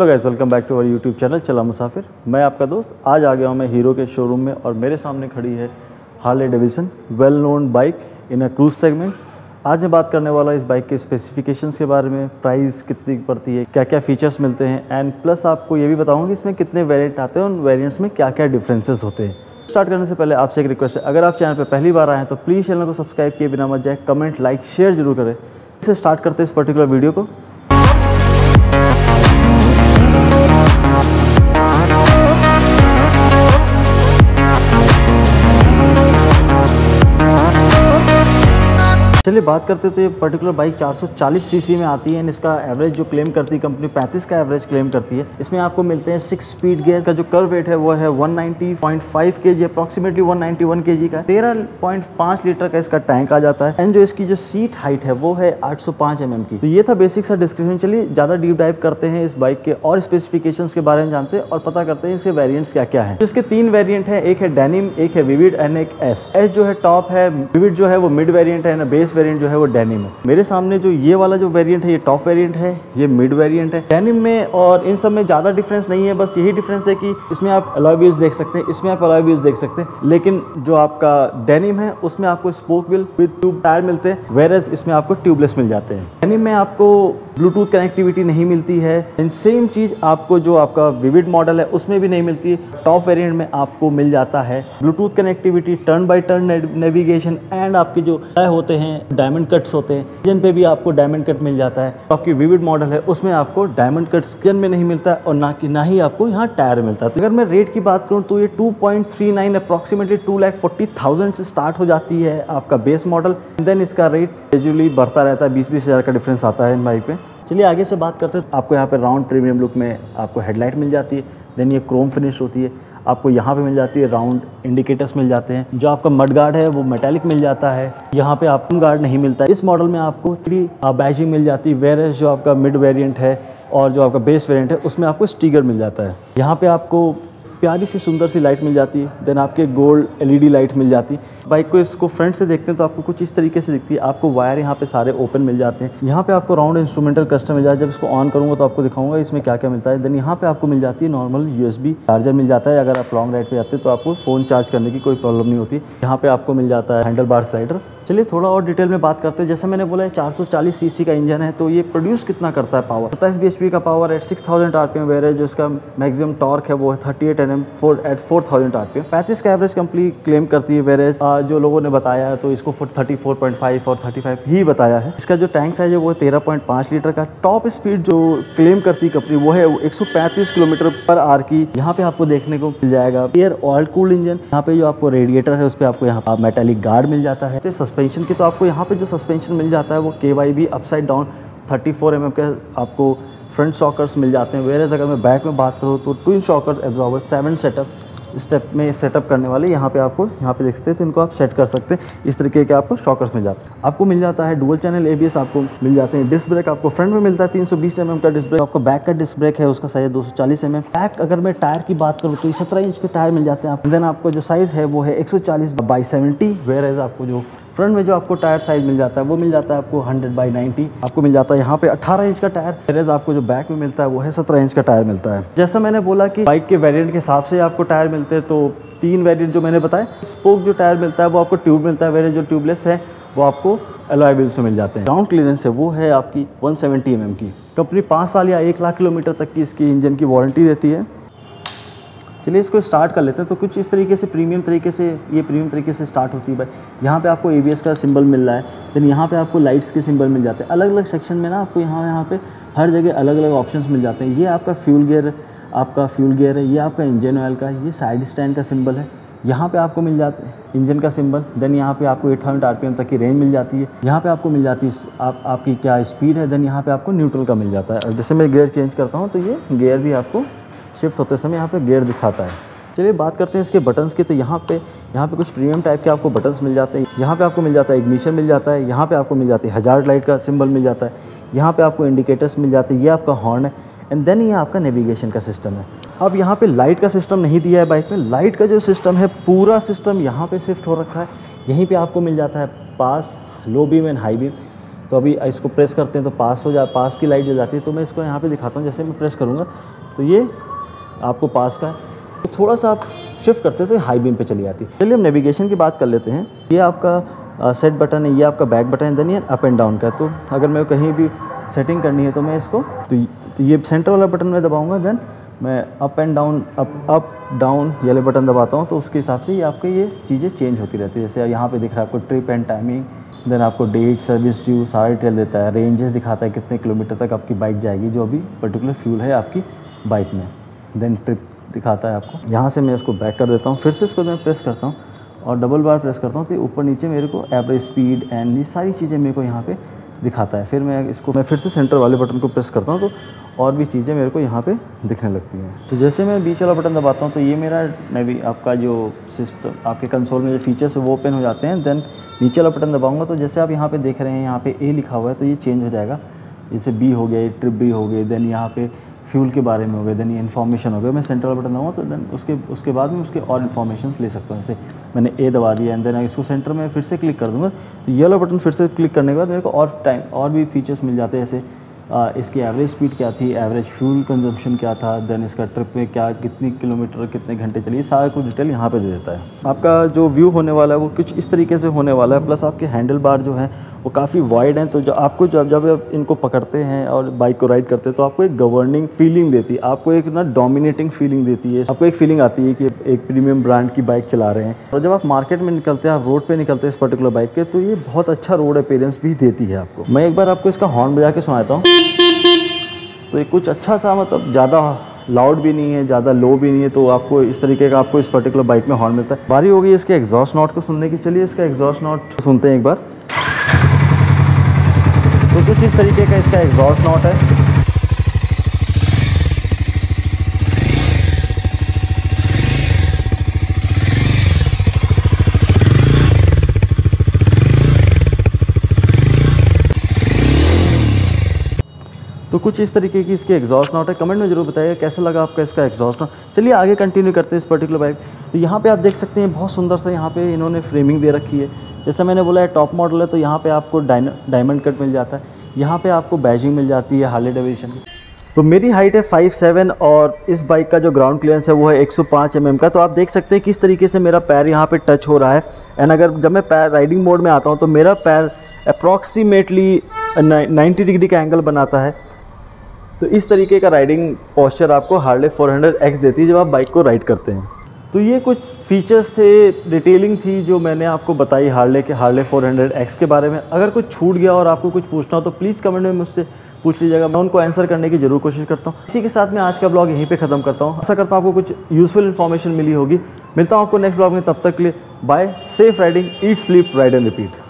Hello guys, welcome back to our YouTube channel Chala Musafir. मैं आपका दोस्त आज आ गया हूँ मैं हीरो के शोरूम में और मेरे सामने खड़ी है Harley Davidson well known bike in a cruise segment. आज मैं बात करने वाला इस बाइक के स्पेसिफिकेशंस के बारे में, प्राइस कितनी पड़ती है, क्या क्या फीचर्स मिलते हैं एंड प्लस आपको ये भी बताऊँगा कि इसमें कितने वेरियंट आते हैं और उन वेरियंट्स में क्या क्या डिफ्रेंसेस होते हैं। स्टार्ट करने से पहले आपसे एक रिक्वेस्ट है, अगर आप चैनल पर पहली बार आए हैं तो प्लीज़ चैनल को सब्सक्राइब किए बिना मत जाए, कमेंट लाइक शेयर जरूर करें। इससे स्टार्ट करते हैं इस पर्टिकुलर वीडियो को। चलिए बात करते हैं तो ये पर्टिकुलर बाइक 440 सीसी में आती है एंड इसका एवरेज जो क्लेम करती है कंपनी 35 का एवरेज क्लेम करती है। इसमें आपको मिलते हैं 6 स्पीड गियर का जो कर्व वेट है वो है 190.5 केजी, अप्रॉक्सीमेटली 191 केजी का। 13.5 लीटर का इसका टैंक आ जाता है एंड जो इसकी जो सीट हाइट है वो है 805 mm की। तो ये था बेसिक सा डिस्क्रिप्शन। चलिए ज़्यादा डीप डाइव करते हैं इस बाइक के और स्पेसिफिकेशन के बारे में जानते हैं और पता करते हैं इसके वेरियंट्स क्या क्या है। इसके 3 वेरियंट है, एक है डेनिम, एक है विविड एंड एक एस। एस जो है टॉप है, विविड जो है वो मिड वेरियंट है, बेस वेरिएंट जो है वो डेनिम है। मेरे सामने जो ये वाला जो वेरिएंट है ये टॉप वेरिएंट है, ये मिड वेरिएंट है। डेनिम में और इन सब में ज़्यादा डिफरेंस नहीं है, बस यही डिफरेंस है कि इसमें आप अलॉय व्हील्स देख सकते हैं, इसमें आप अलॉय व्हील्स देख सकते हैं, लेकिन जो आपका डेनिम है उसमें आपको spoke wheel with tube tyre मिलते हैं, वेयरएज इसमें आपको ट्यूबलेस मिल जाते हैं। डेनिम में आपको ब्लूटूथ कनेक्टिविटी नहीं मिलती है एंड सेम चीज़ आपको जो आपका विविड मॉडल है उसमें भी नहीं मिलती है। टॉप वेरिएंट में आपको मिल जाता है Bluetooth connectivity, turn by turn navigation and आपके जो टायर होते हैं डायमंड कट्स होते हैं जिन पे भी आपको डायमंड कट मिल जाता है। तो आपकी विविड मॉडल है उसमें आपको डायमंड कट्स स्किन में नहीं मिलता है और ना ही आपको यहाँ टायर मिलता है। तो अगर मैं रेट की बात करूँ तो ये 2.39 अप्रॉक्सीमेटली 2,40,000 से स्टार्ट हो जाती है आपका बेस मॉडल, देन इसका रेट ग्रेजुअली बढ़ता रहता है, 20-20 हज़ार का डिफरेंस आता है इन बाइक पे। चलिए आगे से बात करते हैं। आपको यहाँ पे राउंड प्रीमियम लुक में आपको हेडलाइट मिल जाती है, देन ये क्रोम फिनिश होती है। आपको यहाँ पे मिल जाती है राउंड इंडिकेटर्स मिल जाते हैं, जो आपका मड गार्ड है वो मेटालिक मिल जाता है, यहाँ पे आपको गार्ड नहीं मिलता। इस मॉडल में आपको 3 बैजिंग मिल जाती है, वेयरएज जो आपका मिड वेरिएंट है और जो आपका बेस वेरिएंट है उसमें आपको स्टिकर मिल जाता है। यहाँ पे आपको प्यारी सी सुंदर सी लाइट मिल जाती है, देन आपके गोल्ड एलईडी लाइट मिल जाती है। बाइक को इसको फ्रंट से देखते हैं तो आपको कुछ इस तरीके से दिखती है। आपको वायर यहाँ पे सारे ओपन मिल जाते हैं, यहाँ पे आपको राउंड इंस्ट्रूमेंटल क्लस्टर मिल जाता है। जब इसको ऑन करूँगा तो आपको दिखाऊंगा इसमें क्या क्या मिलता है। देन यहाँ पे आपको मिल जाती है नॉर्मल USB चार्जर मिल जाता है, अगर आप लॉन्ग राइड पर जाते हैं तो आपको फ़ोन चार्ज करने की कोई प्रॉब्लम नहीं होती। यहाँ पर आपको मिल जाता है हैंडल बार स्लाइडर। चलिए थोड़ा और डिटेल में बात करते हैं। जैसे मैंने बोला है 440 सीसी का इंजन है, तो ये प्रोड्यूस कितना करता है पावर, 27 bhp का पावर एट 6000 RPM वेरिएज, जो इसका मैक्सिमम टॉर्क है वो है 38 Nm एट 4000 RPM। 35 का एवरेज कंपनी क्लेम करती है वेरिएज, जो लोगों ने बताया है तो इसको 34.5 और 35 ही बताया है। इसका जो टैंक साइज है वो 13.5 लीटर का। टॉप स्पीड जो क्लेम करती है कंपनी वो है 135 किलोमीटर पर आर की, यहाँ पे आपको देखने को मिल जाएगा। एयर ऑयल कूल्ड इंजन, यहाँ पे जो आपको रेडिएटर है उस पर आपको यहाँ मेटालिक गार्ड मिल जाता है। सस्पेंशन की तो आपको यहाँ पे जो सस्पेंशन मिल जाता है वो KYB अपसाइड डाउन 34 mm के आपको फ्रंट शॉकर्स मिल जाते हैं। वेयर एज अगर मैं बैक में बात करूँ तो twin shockers absorber 7 setup step में सेटअप करने वाले, यहाँ पे आपको यहाँ पे देखते हैं तो इनको आप सेट कर सकते हैं। इस तरीके के आपको शॉकर्स मिल जाते हैं। आपको मिल जाता है डुअल चैनल ABS आपको मिल जाते हैं। डिस्क ब्रेक आपको फ्रंट में मिलता है 320 mm का डिस्क ब्रेक, आपको बैक का डिस्क ब्रेक है उसका साइज है 240 mm। बैक अगर मैं टायर की बात करूँ तो 17 इंच के टायर मिल जाते हैं आप। देन आपको जो साइज़ है वो है 140/70। वेयर एज आपको जो फ्रंट में जो आपको टायर साइज मिल जाता है वो मिल जाता है आपको 100/90। आपको मिल जाता है यहाँ पे 18 इंच का टायर। वेयरएज आपको जो बैक में मिलता है वो है 17 इंच का टायर मिलता है। जैसा मैंने बोला कि बाइक के वेरिएंट के हिसाब से आपको टायर मिलते हैं, तो 3 वेरिएंट जो मैंने बताए, स्पोक जो टायर मिलता है वो आपको ट्यूब मिलता है, वेरिएंट जो ट्यूबलेस है वो आपको अलॉय व्हील्स में मिल जाते हैं। ग्राउंड क्लीयरेंस है वो है आपकी 170 mm की। कंपनी 5 साल या 1 लाख किलोमीटर तक की इसकी इंजन की वारंटी देती है। चलिए इसको स्टार्ट कर लेते हैं। तो कुछ इस तरीके से प्रीमियम तरीके से स्टार्ट होती है भाई। यहाँ पे आपको ABS का सिंबल मिल रहा है, देन यहाँ पे आपको लाइट्स के सिंबल मिल जाते हैं। अलग अलग सेक्शन में ना आपको यहाँ पे हर जगह अलग अलग ऑप्शंस मिल जाते हैं। ये आपका फ्यूल गियर है, ये आपका इंजन ऑयल का, ये साइड स्टैंड का सिंबल है, यहाँ पे आपको मिल जाता है इंजन का सिंबल। देन यहाँ पे आपको 8000 RPM तक की रेंज मिल जाती है। यहाँ पे आपको मिल जाती है आपकी क्या स्पीड है। देन यहाँ पे आपको न्यूट्रल का मिल जाता है। जैसे मैं गियर चेंज करता हूँ तो ये गियर भी आपको शिफ्ट होते समय यहाँ पे गियर दिखाता है। चलिए बात करते हैं इसके बटन्स की। तो यहाँ पे कुछ प्रीमियम टाइप के आपको बटन्स मिल जाते हैं। यहाँ पे आपको मिल जाता है इग्निशन मिल जाता है, यहाँ पे आपको मिल जाती है हजार्ड लाइट का सिंबल मिल जाता है, यहाँ पे आपको इंडिकेटर्स मिल जाते हैं, ये आपका हॉर्न है एंड देन ये आपका नेविगेशन का सिस्टम है। अब यहाँ पे लाइट का सिस्टम नहीं दिया है बाइक में। लाइट का जो सिस्टम है पूरा सिस्टम यहाँ पे शिफ्ट हो रखा है। यहीं पर आपको मिल जाता है pass, low beam and high beam. तो अभी इसको प्रेस करते हैं तो पास की लाइट जल जाती है। तो मैं इसको यहाँ पे दिखाता हूँ, जैसे मैं प्रेस करूँगा तो ये आपको पास का, तो थोड़ा सा आप शिफ्ट करते तो हाई बीम पे चली जाती है। चलिए हम नेविगेशन की बात कर लेते हैं। ये आपका सेट बटन है, ये आपका बैक बटन है, देन ये अप एंड डाउन का। तो अगर मैं कहीं भी सेटिंग करनी है तो मैं इसको तो ये सेंटर वाला बटन मैं दबाऊँगा, देन मैं up and down up down yellow button दबाता हूँ। तो उसके हिसाब से ये आपके ये चीज़ें चेंज होती रहती है। जैसे यहाँ पे दिख रहा है आपको ट्रिप एंड टाइमिंग, देन आपको डेट, सर्विस ड्यू, सारा डिटेल देता है, रेंजेस दिखाता है कितने किलोमीटर तक आपकी बाइक जाएगी, जो अभी पर्टिकुलर फ्यूल है आपकी बाइक में, देन ट्रिप दिखाता है आपको। यहाँ से मैं इसको बैक कर देता हूँ, फिर से इसको मैं प्रेस करता हूँ और डबल बार प्रेस करता हूँ तो ऊपर नीचे मेरे को एवरेज स्पीड एंड ये सारी चीज़ें मेरे को यहाँ पर दिखाता है। फिर मैं फिर से सेंटर वाले बटन को प्रेस करता हूँ तो और भी चीज़ें मेरे को यहाँ पे दिखने लगती हैं। तो जैसे मैं बीच वाला बटन दबाता हूँ तो ये मेरा नेवी आपका जो सिस्टम आपके कंसोल में जो फीचर्स वो ओपन हो जाते हैं। देन नीचे वाला बटन दबाऊँगा तो जैसे आप यहाँ पे देख रहे हैं यहाँ पे ए लिखा हुआ है तो ये चेंज हो जाएगा, जैसे बी हो गया, ट्रिप बी हो गई, देन यहाँ पे फ्यूल के बारे में हो गया, देन ये इन्फॉर्मेशन हो गया। मैं सेंट्रल बटन दबाऊँगा तो देन उसके बाद में उसके और इन्फॉर्मेशन ले सकता हूँ। जैसे मैंने ए दबा दिया एंड देन इसको सेंटर में फिर से क्लिक कर दूँगा तो येलो बटन फिर से क्लिक करने के बाद मेरे को और टाइम और भी फीचर्स मिल जाते हैं। जैसे इसकी एवरेज स्पीड क्या थी, एवरेज फ्यूल कंजम्पशन क्या था, देन इसका ट्रिप में क्या कितनी किलोमीटर कितने घंटे चली, सारा कुछ डिटेल यहाँ पे दे देता है। आपका जो व्यू होने वाला है वो कुछ इस तरीके से होने वाला है। प्लस आपके हैंडल बार जो है वो काफ़ी वाइड हैं, तो जो आपको जब इनको पकड़ते हैं और बाइक को राइड करते हैं तो आपको एक गवर्निंग फीलिंग देती है, आपको एक ना डोमिनेटिंग फीलिंग देती है, आपको एक फीलिंग आती है कि एक प्रीमियम ब्रांड की बाइक चला रहे हैं। और जब आप मार्केट में निकलते हैं, आप रोड पर निकलते हैं इस पर्टिकुलर बाइक के, तो ये बहुत अच्छा रोड अपीयरेंस भी देती है आपको। मैं एक बार आपको इसका हॉर्न बजा के सुनाता हूँ तो ये कुछ अच्छा सा, मतलब ज़्यादा लाउड भी नहीं है, ज़्यादा लो भी नहीं है, तो आपको इस तरीके का आपको इस पर्टिकुलर बाइक में हॉर्न मिलता है। बारी हो गई इसके एग्जॉस्ट नॉट को सुनने की। चलिए इसका एग्जॉस्ट नॉट सुनते हैं एक बार। तो कुछ इस तरीके का इसका एग्जॉस्ट नॉट है। तो कुछ इस तरीके की इसकी एग्जॉस्ट नॉट है। कमेंट में जरूर बताइए कैसा लगा आपका इसका एग्जॉस्ट नॉट। चलिए आगे कंटिन्यू करते हैं इस पर्टिकुलर बाइक। तो यहाँ पे आप देख सकते हैं बहुत सुंदर सा यहाँ पे इन्होंने फ्रेमिंग दे रखी है। जैसा मैंने बोला है टॉप मॉडल है तो यहाँ पे आपको डायमंड कट मिल जाता है, यहाँ पे आपको बैजिंग मिल जाती है हार्ले डेविडसन की। तो मेरी हाइट है 5'7" और इस बाइक का जो ग्राउंड क्लियरेंस है वो है 105 mm का। तो आप देख सकते हैं किस तरीके से मेरा पैर यहाँ पे टच हो रहा है। एंड अगर जब मैं पैर राइडिंग मोड में आता हूँ तो मेरा पैर अप्रॉक्सीमेटली 90 डिग्री का एंगल बनाता है। तो इस तरीके का राइडिंग पोस्चर आपको हार्ले 400X देती है जब आप बाइक को राइड करते हैं। तो ये कुछ फीचर्स थे, डिटेलिंग थी जो मैंने आपको बताई हार्ले 400X के बारे में। अगर कुछ छूट गया और आपको कुछ पूछना हो तो प्लीज़ कमेंट में मुझसे पूछ लीजिएगा, मैं उनको आंसर करने की जरूर कोशिश करता हूँ। इसी के साथ मैं आज का ब्लॉग यहीं पे ख़त्म करता हूँ। आशा करता हूँ आपको कुछ यूज़फुल इन्फॉर्मेशन मिली होगी। मिलता हूँ आपको नेक्स्ट ब्लॉग में, तब तक के लिए bye. Safe riding, eat, sleep, ride and repeat.